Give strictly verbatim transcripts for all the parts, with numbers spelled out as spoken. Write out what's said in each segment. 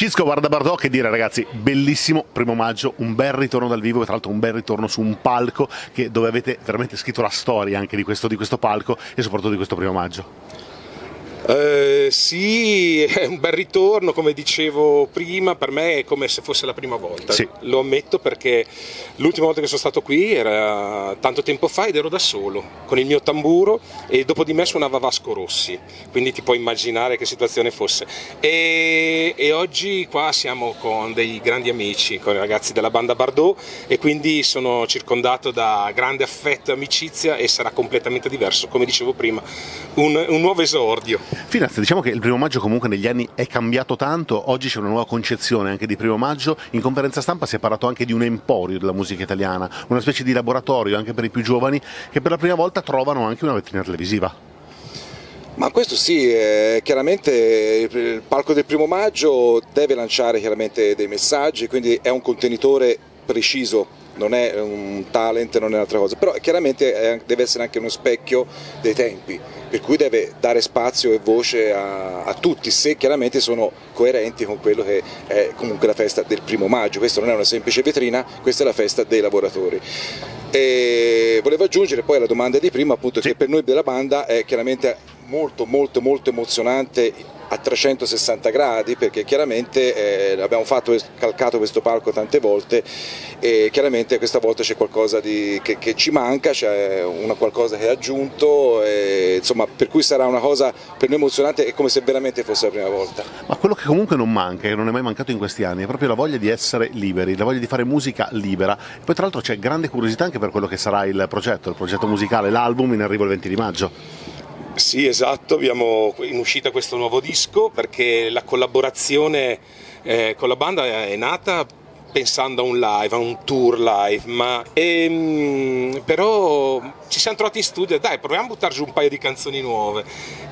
Cisco Bandabardò, che dire ragazzi, bellissimo primo maggio, un bel ritorno dal vivo e tra l'altro un bel ritorno su un palco che, dove avete veramente scritto la storia anche di questo, di questo palco e soprattutto di questo primo maggio. Eh, sì, è un bel ritorno, come dicevo prima, per me è come se fosse la prima volta, sì. Lo ammetto, perché l'ultima volta che sono stato qui era tanto tempo fa ed ero da solo, con il mio tamburo, e dopo di me suonava Vasco Rossi, quindi ti puoi immaginare che situazione fosse. E, e oggi qua siamo con dei grandi amici, con i ragazzi della Bandabardò, e quindi sono circondato da grande affetto e amicizia e sarà completamente diverso, come dicevo prima, un, un nuovo esordio. Finaz, diciamo che il primo maggio comunque negli anni è cambiato tanto, oggi c'è una nuova concezione anche di primo maggio, in conferenza stampa si è parlato anche di un emporio della musica italiana, una specie di laboratorio anche per i più giovani che per la prima volta trovano anche una vetrina televisiva. Ma questo sì, eh, chiaramente il palco del primo maggio deve lanciare chiaramente dei messaggi, quindi è un contenitore preciso. Non è un talent, non è un'altra cosa, però chiaramente deve essere anche uno specchio dei tempi, per cui deve dare spazio e voce a, a tutti, se chiaramente sono coerenti con quello che è comunque la festa del primo maggio. Questa non è una semplice vetrina, questa è la festa dei lavoratori. E volevo aggiungere poi alla domanda di prima, appunto, che per noi della banda è chiaramente molto molto molto emozionante a trecentosessanta gradi, perché chiaramente eh, abbiamo fatto, calcato questo palco tante volte e chiaramente questa volta c'è qualcosa di, che, che ci manca, c'è una qualcosa che è aggiunto, e, insomma, per cui sarà una cosa per noi emozionante, è come se veramente fosse la prima volta. Ma quello che comunque non manca, che non è mai mancato in questi anni, è proprio la voglia di essere liberi, la voglia di fare musica libera. Poi tra l'altro c'è grande curiosità anche per quello che sarà il progetto, il progetto musicale, l'album in arrivo il venti di maggio. Sì, esatto, abbiamo in uscita questo nuovo disco perché la collaborazione eh, con la banda è nata pensando a un live, a un tour live, ma ehm, però ci siamo trovati in studio e dai, proviamo a buttare giù un paio di canzoni nuove,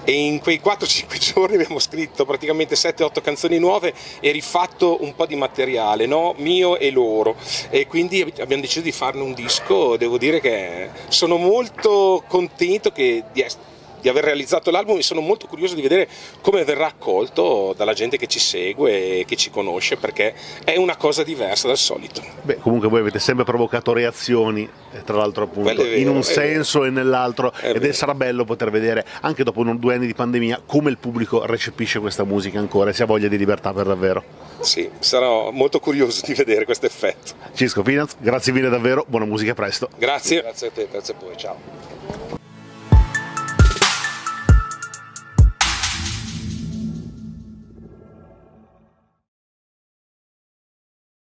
e in quei quattro cinque giorni abbiamo scritto praticamente sette otto canzoni nuove e rifatto un po' di materiale, no? Mio e loro, e quindi abbiamo deciso di farne un disco. Devo dire che sono molto contento che di essere di aver realizzato l'album, e sono molto curioso di vedere come verrà accolto dalla gente che ci segue e che ci conosce, perché è una cosa diversa dal solito. Beh, comunque voi avete sempre provocato reazioni, tra l'altro appunto, vero, in un senso vero. E nell'altro, ed è, sarà bello poter vedere, anche dopo un, due anni di pandemia, come il pubblico recepisce questa musica ancora, e si ha voglia di libertà per davvero. Sì, sarò molto curioso di vedere questo effetto. Cisco Finaz, grazie mille davvero, buona musica, presto. Grazie. Grazie a te, grazie a voi, ciao.